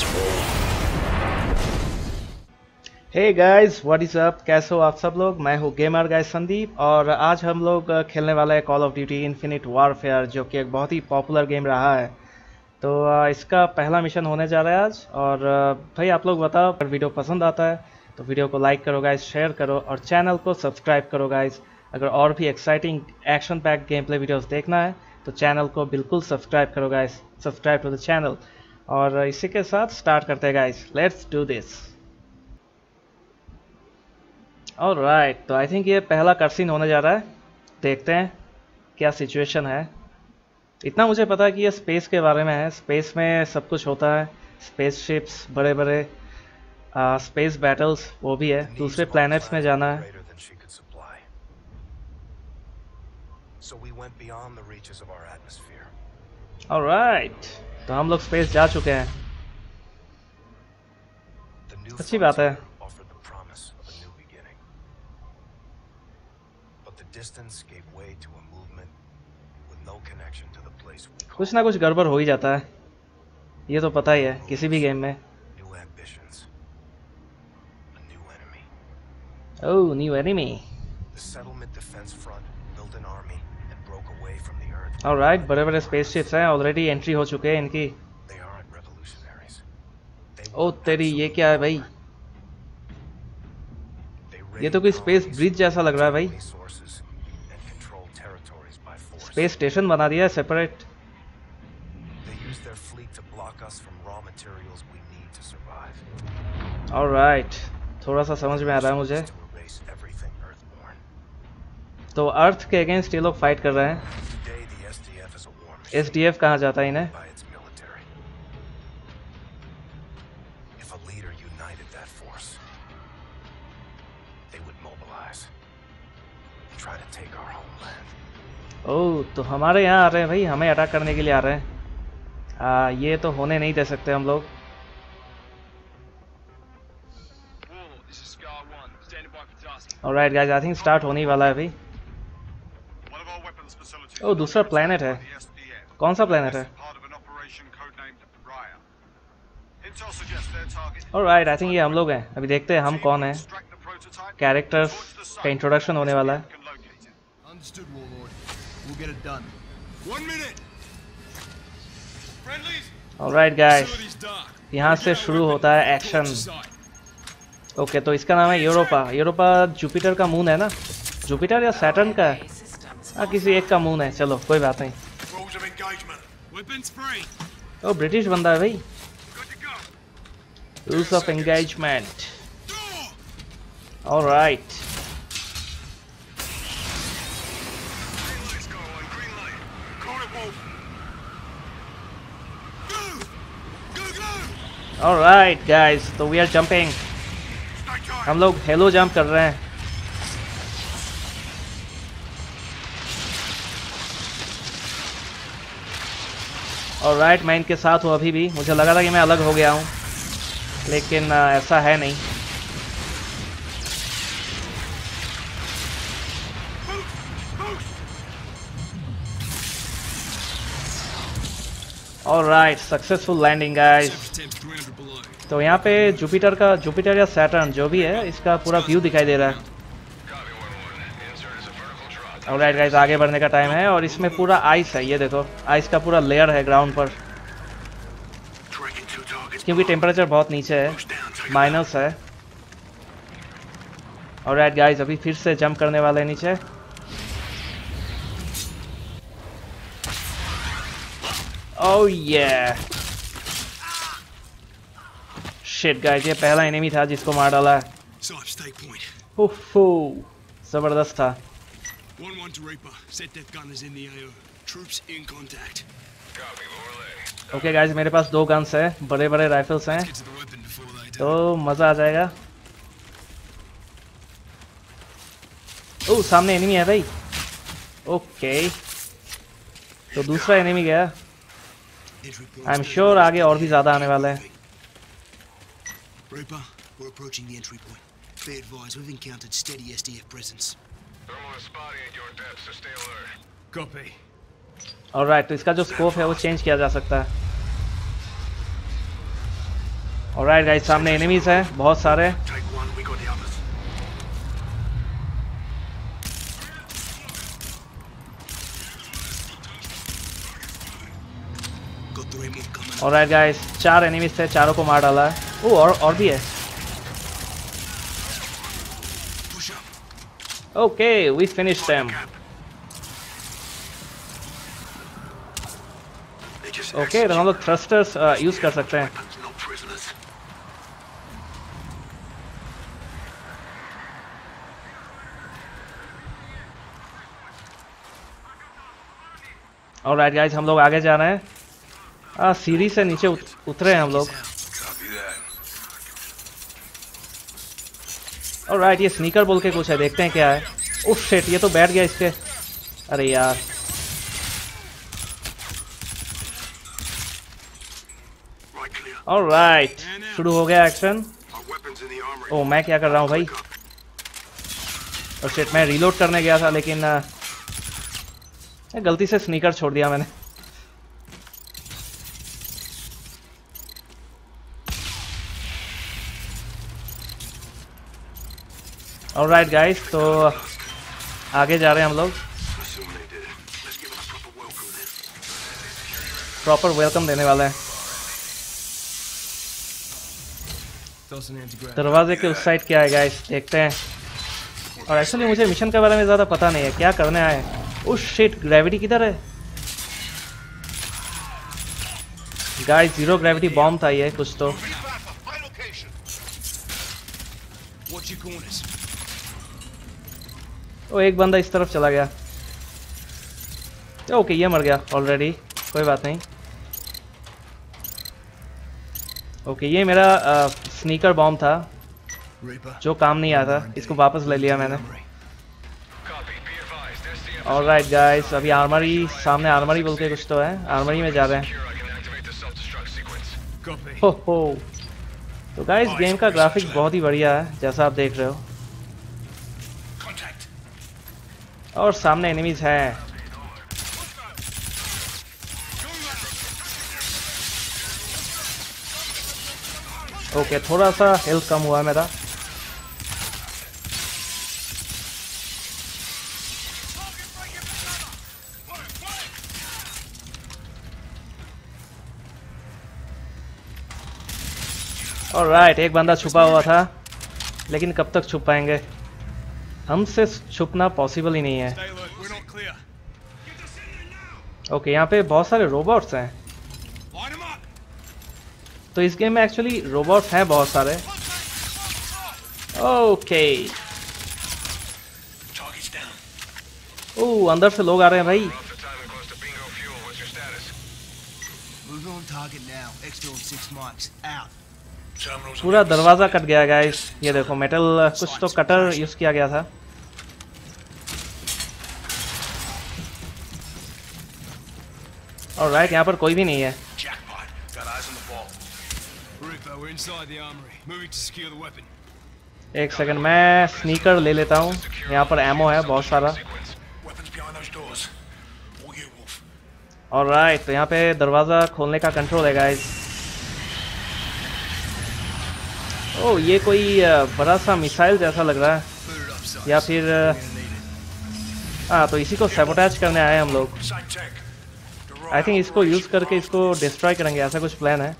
this war. Hey guys, what is up? कैसे हो आप सब लोग? मैं हूँ गेमर गाइस संदीप और आज हम लोग खेलने वाले हैं Call of Duty Infinite Warfare, जो कि एक बहुत ही पॉपुलर गेम रहा है। तो इसका पहला मिशन होने जा रहा है आज। और भाई आप लोग बताओ, अगर वीडियो पसंद आता है तो वीडियो को लाइक करो गाइस, शेयर करो और चैनल को सब्सक्राइब करो गाइस। अगर और भी exciting action pack game play videos देखना है तो चैनल को बिल्कुल सब्सक्राइब करो guys, subscribe to the channel. और इसी के साथ स्टार्ट करते हैं guys, let's do this. Alright, तो आई थिंक ये पहला कर्सिन होने जा रहा है। देखते हैं क्या सिचुएशन है। इतना मुझे पता है कि ये स्पेस के बारे में है, स्पेस में सब कुछ होता है, स्पेसशिप्स, बड़े बड़े स्पेस बैटल्स, वो भी है, दूसरे प्लैनेट्स में जाना है। ऑलराइट, तो हम लोग स्पेस जा चुके हैं, अच्छी बात है। कुछ ना कुछ गड़बड़ हो ही जाता है, ये तो पता ही है किसी भी गेम में। Oh, new enemy. The settlement defense front built an army and broke away from the earth. All right, बड़े-बड़े spaceships हैं, already entry हो चुके हैं इनकी। They aren't revolutionaries. Oh, तेरी ये क्या है भाई? ये तो कोई space bridge जैसा लग रहा है भाई। Space station बना दिया है separate. They use their fleet to block us from raw materials we need to survive. All right, थोड़ा सा समझ में आ रहा है मुझे। तो अर्थ के अगेंस्ट ये लोग फाइट कर रहे हैं। SDF कहाँ जाता है इन्हें? ओह, तो हमारे यहाँ आ रहे हैं भाई, हमें अटैक करने के लिए आ रहे हैं। ये तो होने नहीं दे सकते हम लोग। Alright guys, I think start होने वाला है अभी। ओह, दूसरा प्लेनेट है। कौन सा प्लेनेट है? ऑलराइट, आई थिंक ये हम लोग हैं। अभी देखते हैं हम कौन हैं। कैरेक्टर्स का इंट्रोडक्शन होने वाला है। ऑलराइट गाइस, यहाँ से शुरू होता है एक्शन। ओके, तो इसका नाम है यूरोपा। यूरोपा जुपिटर का मून है ना, जुपिटर या सैटर्न का है, हाँ किसी एक का मून है। चलो कोई बात नहीं। ओ, ब्रिटिश बंदा है भाई। Rules of engagement. Alright, alright guys, तो वी आर जंपिंग। हम लोग हेलो जंप कर रहे हैं। ऑलराइट, मैं इनके साथ हूँ अभी भी। मुझे लगा था कि मैं अलग हो गया हूँ, लेकिन ऐसा है नहीं। Alright, successful landing guys. तो यहाँ पे जुपिटर का, जुपिटर या सैटर्न जो भी है, इसका पूरा व्यू दिखाई दे रहा है। ऑलराइट गाइस, आगे बढ़ने का टाइम है। और इसमें पूरा आइस है, ये देखो, आइस का पूरा लेयर है ग्राउंड पर, क्योंकि टेम्परेचर बहुत नीचे है, माइनस है। ऑलराइट गाइस, अभी फिर से जंप करने वाले हैं नीचे। ओह ये शिट गाइस, ये पहला एनिमी था जिसको मार डाला है। ओहो, जबरदस्त था। ओके गाइस, मेरे पास दो गन्स हैं, बड़े बड़े राइफल्स हैं, तो मज़ा आ जाएगा। ओह, सामने एनिमी है भाई। ओके, तो दूसरा एनिमी गया। आई एम श्योर आगे और भी ज़्यादा आने वाले हैं। Reaper, we're approaching the entry point. Be advised, we've encountered steady SDF presence. Thermal is spotty at your depth, so stay alert. Copy. All right, तो इसका जो स्कोप है वो चेंज किया जा सकता है। ऑलराइट गाइस, सामने एनिमीज हैं बहुत सारे। ऑलराइट गाइस, चार एनिमीज थे, चारों को मार डाला है। ओ और भी है। Okay we finish them. Okay तो हम लोग थ्रस्टर्स यूज कर सकते हैं। ऑलराइट गाइस, हम लोग आगे जा रहे हैं। सीढ़ी से नीचे उतरे हैं हम लोग। ऑलराइट, ये स्नीकर बोल के कुछ है, देखते हैं क्या है। उफ शिट, ये तो बैठ गया इसके। अरे यार, ऑलराइट शुरू हो गया एक्शन। ओ मैं क्या कर रहा हूँ भाई। और शिट, मैं रीलोड करने गया था लेकिन गलती से स्नीकर छोड़ दिया मैंने। ऑलराइट गाइस, तो आगे जा रहे हैं हम लोग। प्रॉपर वेलकम देने वाले हैं। दरवाजे के उस साइड क्या है गाइस, देखते हैं। और एक्चुअली मुझे मिशन के बारे में ज़्यादा पता नहीं है, क्या करने आए हैं। उस शिट, ग्रेविटी किधर है गाइस? जीरो ग्रेविटी बॉम्ब था ये कुछ तो। ओ एक बंदा इस तरफ चला गया। ओके ये मर गया ऑलरेडी, कोई बात नहीं। ओके ये मेरा स्नीकर बॉम्ब था जो काम नहीं आता, इसको वापस ले लिया मैंने। ऑलराइट गाइस, अभी आर्मरी, सामने आर्मरी बोल के कुछ तो है, आर्मरी में जा रहे हैं। हो हो, तो गाइस गेम का ग्राफिक्स बहुत ही बढ़िया है जैसा आप देख रहे हो। और सामने एनिमीज हैं। ओके थोड़ा सा हेल्थ कम हुआ मेरा। ऑलराइट, एक बंदा छुपा हुआ था लेकिन कब तक छुप पाएंगे, हमसे छुपना पॉसिबल ही नहीं है। ओके यहाँ पे बहुत सारे रोबोट्स हैं, तो इस गेम में एक्चुअली रोबोट्स हैं बहुत सारे। ओके ओह अंदर से लोग आ रहे हैं भाई। पूरा दरवाजा कट गया गाइस, ये देखो मेटल कुछ तो कटर यूज किया गया था। ऑलराइट यहाँ पर कोई भी नहीं है। एक सेकंड, मैं स्नीकर ले लेता हूँ, यहाँ पर एमो है बहुत सारा। ऑलराइट, तो यहाँ पे दरवाजा खोलने का कंट्रोल है गाइस। ओह ये कोई बड़ा सा मिसाइल जैसा लग रहा है, या फिर हाँ तो इसी को सैबोटाज करने आए हम लोग। आई थिंक इसको यूज करके इसको डिस्ट्रॉय करेंगे, ऐसा कुछ प्लान है।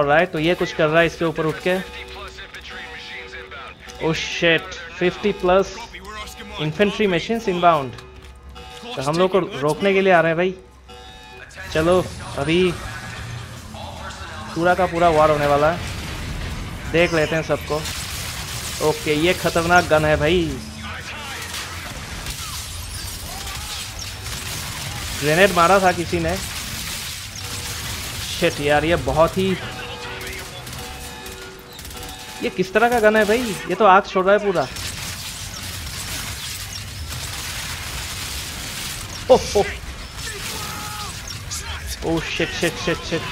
ऑलराइट, तो ये कुछ कर रहा है इसके ऊपर उठ के। Oh shit, 50+ infantry machines inbound, तो हम लोग को रोकने के लिए आ रहे हैं भाई। चलो अभी पूरा का पूरा वार होने वाला है, देख लेते हैं सबको। ओके ये खतरनाक गन है भाई, ग्रेनेड मारा था किसी ने। शिट यार, ये बहुत ही, ये किस तरह का गन है भाई, ये तो आग छोड़ रहा है पूरा। Oh shit shit shit shit.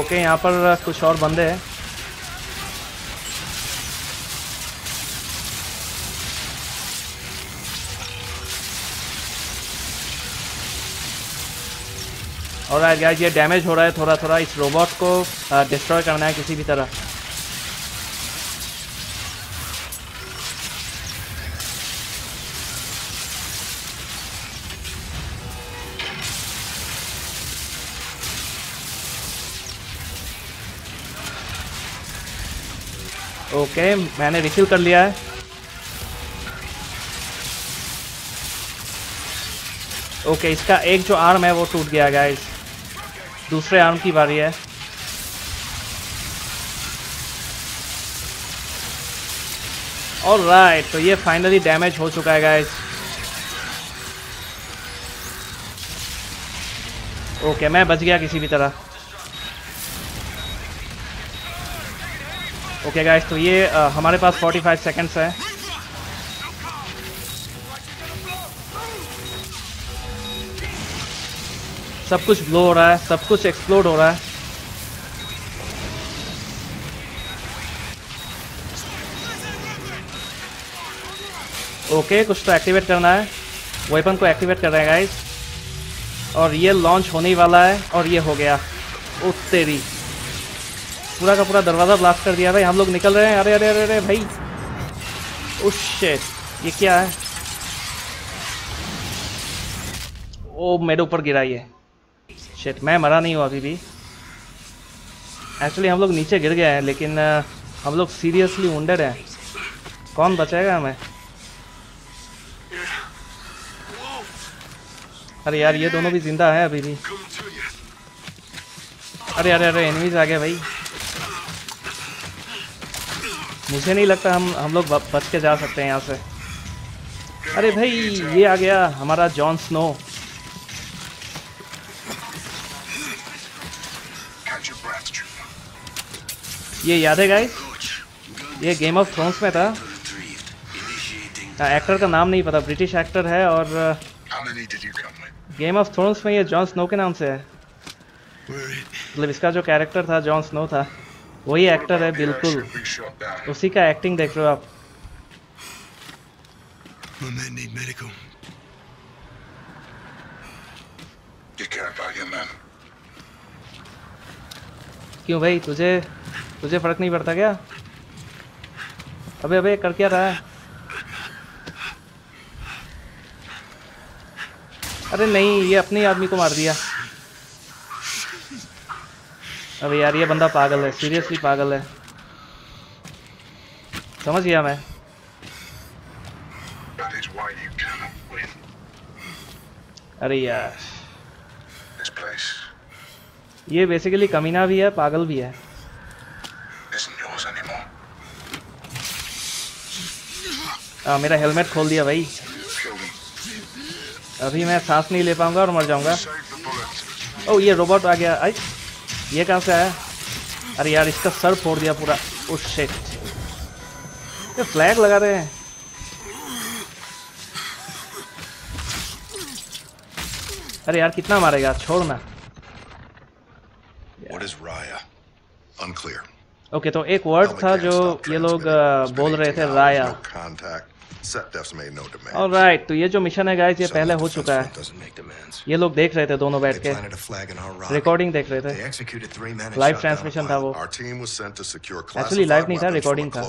Okay यहाँ पर कुछ और बंदे हैं। और राइट गाइस, ये डैमेज हो रहा है थोड़ा थोड़ा। इस रोबोट को डिस्ट्रॉय करना है किसी भी तरह। ओके मैंने रिसीव कर लिया है। ओके इसका एक जो आर्म है वो टूट गया गाइस। दूसरे आर्म की बारी है। ऑलराइट, तो ये फाइनली डैमेज हो चुका है गाइस। ओके मैं बच गया किसी भी तरह। ओके गाइस, तो ये हमारे पास 45 सेकंड्स है। सब कुछ ब्लो हो रहा है, सब कुछ एक्सप्लोड हो रहा है। ओके कुछ तो एक्टिवेट करना है। वेपन को एक्टिवेट कर रहे हैं गाइस, और ये लॉन्च होने वाला है। और ये हो गया। ओ तेरी, पूरा का पूरा दरवाज़ा ब्लास्ट कर दिया भाई। हम लोग निकल रहे हैं। अरे अरे अरे अरे भाई, उस शिट, ये क्या है? ओ मेरे ऊपर गिरा ये। शिट, मैं मरा नहीं हूँ अभी भी। एक्चुअली हम लोग नीचे गिर गए हैं, लेकिन हम लोग सीरियसली वुंडेड हैं। कौन बचाएगा हमें? अरे यार, ये दोनों भी जिंदा हैं अभी भी। अरे अरे अरे, एनिमीज आ गए भाई। मुझे नहीं लगता हम लोग बच के जा सकते हैं यहाँ से। अरे भाई, ये आ गया हमारा जॉन स्नो। ये याद है गाइस, ये गेम ऑफ थ्रोन्स में था। एक्टर का नाम नहीं पता, ब्रिटिश एक्टर है, और गेम ऑफ थ्रोन्स में ये जॉन स्नो के नाम से है। मतलब इसका जो कैरेक्टर था, जॉन स्नो था, वही एक्टर है बिल्कुल। उसी का एक्टिंग देख रहे हो आप। क्यों भाई, तुझे तुझे फर्क नहीं पड़ता क्या? अबे अबे, कर क्या रहा है? अरे नहीं, ये अपने आदमी को मार दिया। अबे यार, ये बंदा पागल है, सीरियसली पागल है। समझ गया मैं। अरे यार, ये बेसिकली कमीना भी है, पागल भी है। मेरा हेलमेट खोल दिया भाई। अभी मैं सांस नहीं ले पाऊंगा और मर जाऊंगा। ओह, ये रोबोट आ गया। आई, ये कहाँ से आया? अरे यार, इसका सर फोड़ दिया पूरा। उस शिट, ये फ्लैग लगा रहे हैं। अरे यार, कितना मारेगा? छोड़ना। ओके तो एक वर्ड था जो ये लोग बोल रहे थे, राया। ऑलराइट, तो ये जो मिशन है गाइस, ये पहले हो चुका है। ये लोग देख रहे थे दोनों बैठ के, रिकॉर्डिंग देख रहे थे। लाइव ट्रांसमिशन था वो। एक्चुअली लाइव नहीं था, रिकॉर्डिंग था।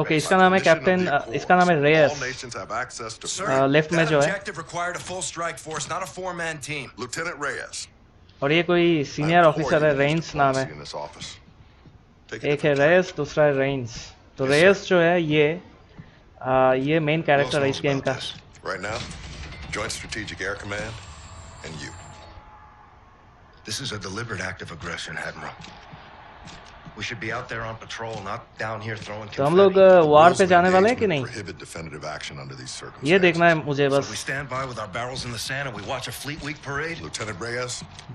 ओके, इसका नाम है कैप्टन, इसका नाम है रेयस। लेफ्ट में जो है, और ये कोई सीनियर ऑफिसर है, रेन्स नाम है। एक है रेयस, दूसरा है रेन्स। तो रेयस जो है, ये मेन कैरेक्टर है इस गेम का। तो हम लोग वार पे जाने वाले हैं कि नहीं, ये देखना है मुझे बस।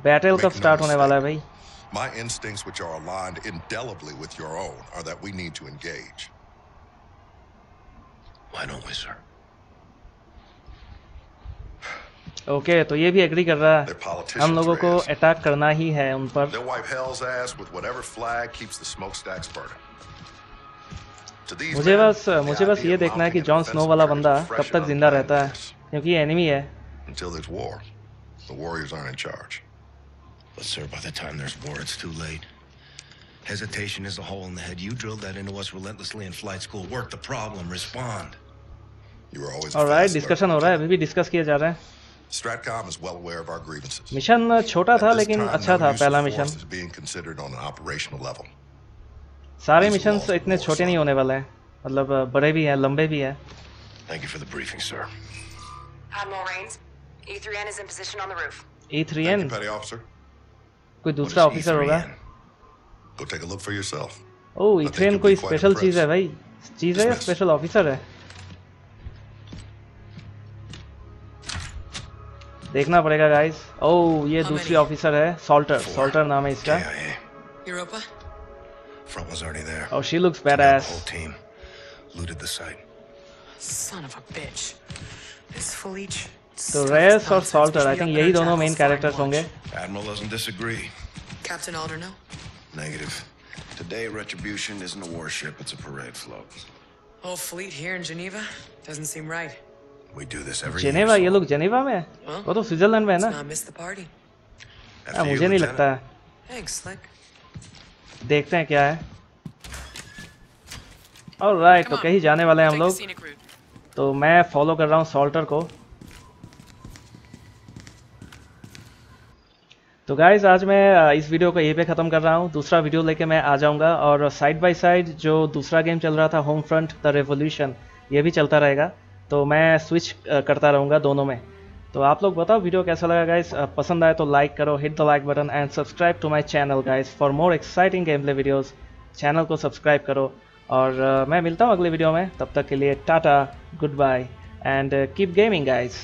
बैटल कब स्टार्ट होने वाला है भाई? My instincts, which are aligned indelibly with your own, are that we need to engage. Why don't we, sir? Okay, तो ये भी agree कर रहा है, हम लोगों को attack करना ही है उन पर। मुझे बस ये देखना है कि जॉन स्नो वाला बंदा कब तक जिंदा रहता है, क्योंकि एनिमी है। Hesitation is a hole in the head. You drilled that into us relentlessly in flight school. Work the problem, respond. You were always all right. Discussion हो रहा है, अभी भी discuss किया जा रहा है. Stratcom is well aware of our grievances. Mission छोटा था लेकिन अच्छा था पहला mission. This is being considered on an operational level. सारे missions इतने छोटे नहीं होने वाले हैं, मतलब बड़े भी हैं, लंबे भी हैं. Thank you for the briefing, sir. Admiral Raines, E3N is in position on the roof. E3N. कोई दूसरा ऑफिसर होगा? Go take a look for yourself. Oh, E3N कोई स्पेशल चीज है भाई, चीज है या स्पेशल ऑफिसर है, देखना पड़ेगा गाइस। ओह, ये दूसरी ऑफिसर है, साल्टर नाम है इसका। Europa. Front was already there. Oh, she looks badass. Whole team looted the site. Son of a bitch. This Felice. So Reyes और साल्टर, आई थिंक यही दोनों मेन कैरेक्टर्स होंगे। Admiral doesn't disagree. Captain Alderno. Negative. Today retribution isn't a warship, it's a parade float. Whole fleet here in Geneva doesn't seem right. We do this every year. Geneva, ये लोग Geneva में हैं? वो तो Switzerland में है ना? Let's not miss the party. मुझे नहीं लगता है. Thanks, Slick. देखते हैं क्या है. All right, तो कहीं जाने वाले हैं हम लोग. तो मैं फॉलो कर रहा हूँ साल्टर को. तो गाइज़ आज मैं इस वीडियो को यहीं पे ख़त्म कर रहा हूँ, दूसरा वीडियो लेके मैं आ जाऊँगा और साइड बाय साइड जो दूसरा गेम चल रहा था होम फ्रंट द रेवोल्यूशन, ये भी चलता रहेगा, तो मैं स्विच करता रहूँगा दोनों में। तो आप लोग बताओ वीडियो कैसा लगा गाइज़, पसंद आए तो लाइक करो, hit the like button and subscribe to my channel guys for more exciting game play videos. Channel को सब्सक्राइब करो और मैं मिलता हूँ अगले वीडियो में, तब तक के लिए tata, good bye and keep gaming guys.